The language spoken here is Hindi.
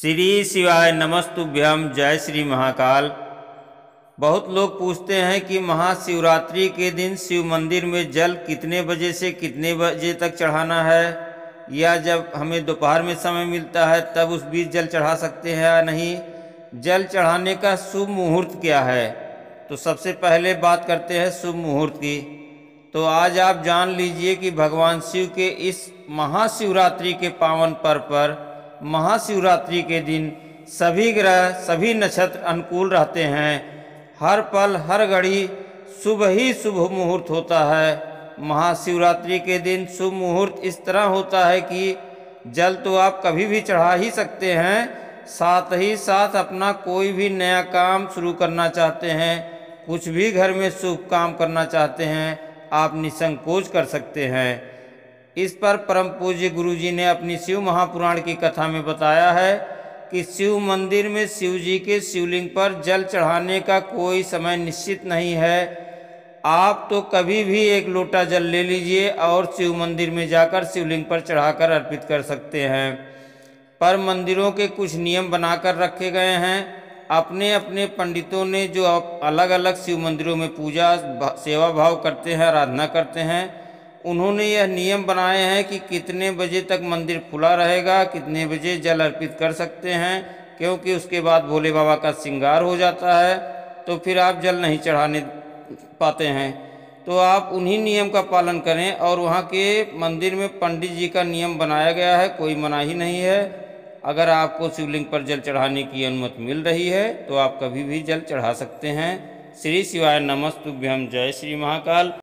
श्री शिवाय नमस्तुभ्यम। जय श्री महाकाल। बहुत लोग पूछते हैं कि महाशिवरात्रि के दिन शिव मंदिर में जल कितने बजे से कितने बजे तक चढ़ाना है, या जब हमें दोपहर में समय मिलता है तब उस बीच जल चढ़ा सकते हैं या नहीं, जल चढ़ाने का शुभ मुहूर्त क्या है। तो सबसे पहले बात करते हैं शुभ मुहूर्त की। तो आज आप जान लीजिए कि भगवान शिव के इस महाशिवरात्रि के पावन पर्व पर महाशिवरात्रि के दिन सभी ग्रह सभी नक्षत्र अनुकूल रहते हैं। हर पल हर घड़ी शुभ ही शुभ मुहूर्त होता है। महाशिवरात्रि के दिन शुभ मुहूर्त इस तरह होता है कि जल तो आप कभी भी चढ़ा ही सकते हैं, साथ ही साथ अपना कोई भी नया काम शुरू करना चाहते हैं, कुछ भी घर में शुभ काम करना चाहते हैं, आप निसंकोच कर सकते हैं। इस पर परम पूज्य गुरुजी ने अपनी शिव महापुराण की कथा में बताया है कि शिव मंदिर में शिव जी के शिवलिंग पर जल चढ़ाने का कोई समय निश्चित नहीं है। आप तो कभी भी एक लोटा जल ले लीजिए और शिव मंदिर में जाकर शिवलिंग पर चढ़ाकर अर्पित कर सकते हैं। पर मंदिरों के कुछ नियम बनाकर रखे गए हैं। अपने अपने पंडितों ने जो अलग अलग शिव मंदिरों में पूजा सेवा भाव करते हैं, आराधना करते हैं, उन्होंने यह नियम बनाए हैं कि कितने बजे तक मंदिर खुला रहेगा, कितने बजे जल अर्पित कर सकते हैं, क्योंकि उसके बाद भोले बाबा का श्रृंगार हो जाता है तो फिर आप जल नहीं चढ़ाने पाते हैं। तो आप उन्हीं नियम का पालन करें। और वहाँ के मंदिर में पंडित जी का नियम बनाया गया है, कोई मनाही नहीं है। अगर आपको शिवलिंग पर जल चढ़ाने की अनुमति मिल रही है तो आप कभी भी जल चढ़ा सकते हैं। श्री शिवाय नमस्तुभ्यम। जय श्री महाकाल।